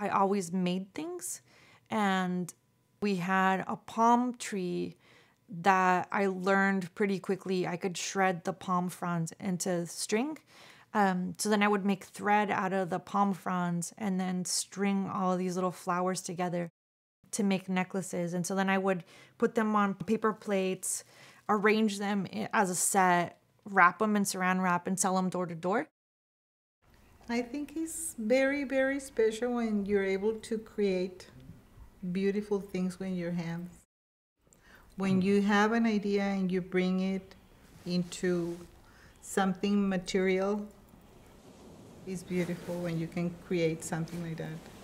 I always made things, and we had a palm tree that I learned pretty quickly. I could shred the palm fronds into string. So then I would make thread out of the palm fronds and then string all of these little flowers together to make necklaces. And so then I would put them on paper plates, arrange them as a set, wrap them in saran wrap, and sell them door to door. I think it's very, very special when you're able to create beautiful things with your hands. When you have an idea and you bring it into something material, it's beautiful when you can create something like that.